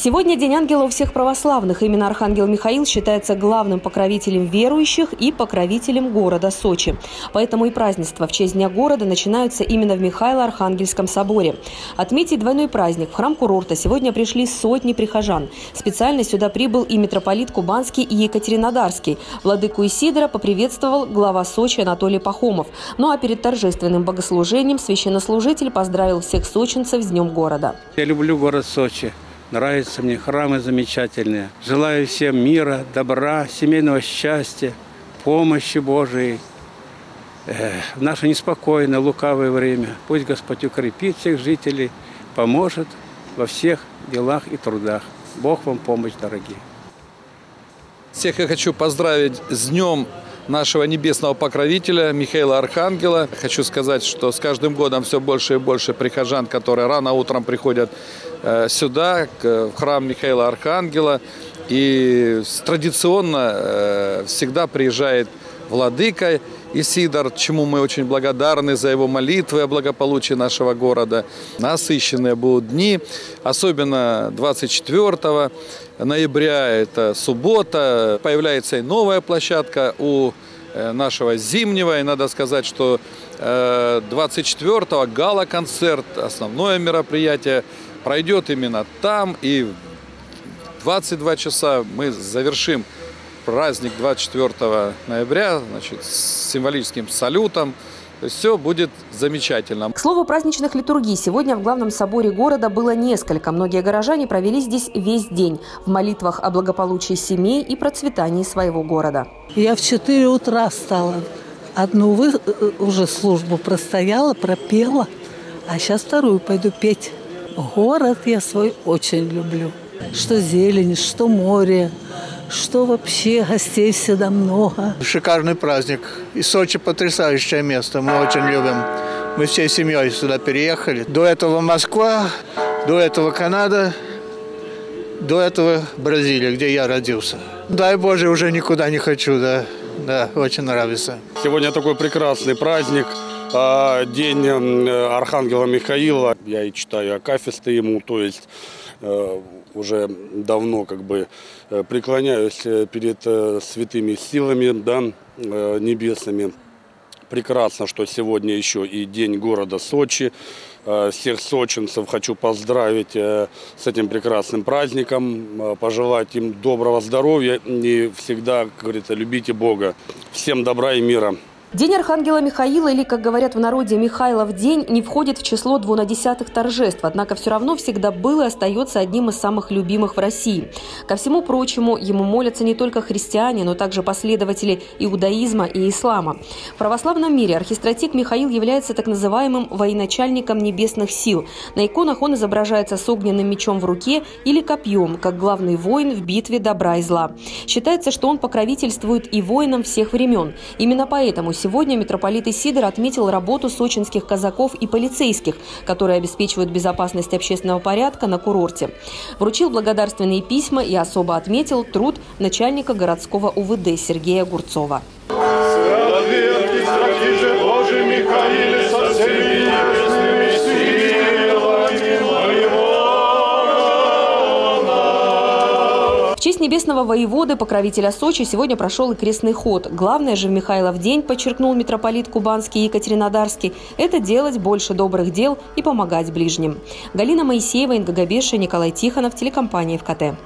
Сегодня День ангелов всех православных. Именно Архангел Михаил считается главным покровителем верующих и покровителем города Сочи. Поэтому и празднества в честь Дня города начинаются именно в Михайло-Архангельском соборе. Отметить двойной праздник в храм курорта сегодня пришли сотни прихожан. Специально сюда прибыл и митрополит Кубанский и Екатеринодарский. Владыку Исидора поприветствовал глава Сочи Анатолий Пахомов. Ну а перед торжественным богослужением священнослужитель поздравил всех сочинцев с Днем города. Я люблю город Сочи. Нравятся мне храмы замечательные. Желаю всем мира, добра, семейного счастья, помощи Божией в наше неспокойное, лукавое время. Пусть Господь укрепит всех жителей, поможет во всех делах и трудах. Бог вам помощь, дорогие. Всех я хочу поздравить с Днем нашего небесного покровителя Михаила Архангела. Хочу сказать, что с каждым годом все больше и больше прихожан, которые рано утром приходят сюда, в храм Михаила Архангела. И традиционно всегда приезжает Владыка Исидор, чему мы очень благодарны за его молитвы о благополучии нашего города. Насыщенные будут дни, особенно 24 ноября, это суббота, появляется и новая площадка у нашего зимнего. И надо сказать, что 24-го гала-концерт, основное мероприятие, пройдет именно там. И в 22 часа мы завершим праздник 24 ноября, значит, с символическим салютом. То есть все будет замечательно. К слову, праздничных литургий сегодня в главном соборе города было несколько. Многие горожане провели здесь весь день в молитвах о благополучии семей и процветании своего города. Я в 4 утра встала. Одну уже службу простояла, пропела, а сейчас вторую пойду петь. Город я свой очень люблю. Что зелень, что море, что вообще гостей всегда много. Шикарный праздник. И Сочи потрясающее место, мы очень любим. Мы всей семьей сюда переехали. До этого Москва, до этого Канада, до этого Бразилия, где я родился. Дай Боже, уже никуда не хочу, да. Да, очень нравится. Сегодня такой прекрасный праздник. День Архангела Михаила. Я и читаю акафисты ему, то есть уже давно как бы преклоняюсь перед святыми силами, да, небесными. Прекрасно, что сегодня еще и День города Сочи. Всех сочинцев хочу поздравить с этим прекрасным праздником, пожелать им доброго здоровья и всегда, как говорится, любите Бога. Всем добра и мира. День Архангела Михаила, или, как говорят в народе, Михайлов день, не входит в число 0,2 торжеств, однако все равно всегда был и остается одним из самых любимых в России. Ко всему прочему, ему молятся не только христиане, но также последователи иудаизма и ислама. В православном мире архистратиг Михаил является так называемым военачальником небесных сил. На иконах он изображается с огненным мечом в руке или копьем, как главный воин в битве добра и зла. Считается, что он покровительствует и воинам всех времен. Именно поэтому сегодня митрополит Исидор отметил работу сочинских казаков и полицейских, которые обеспечивают безопасность общественного порядка на курорте. Вручил благодарственные письма и особо отметил труд начальника городского УВД Сергея Гурцова. В честь небесного воеводы, покровителя Сочи, сегодня прошел и крестный ход. Главное же в Михайлов день, подчеркнул митрополит Кубанский и Екатеринодарский, это делать больше добрых дел и помогать ближним. Галина Моисеева, Инга Габеша, Николай Тихонов, телекомпания ВКТ.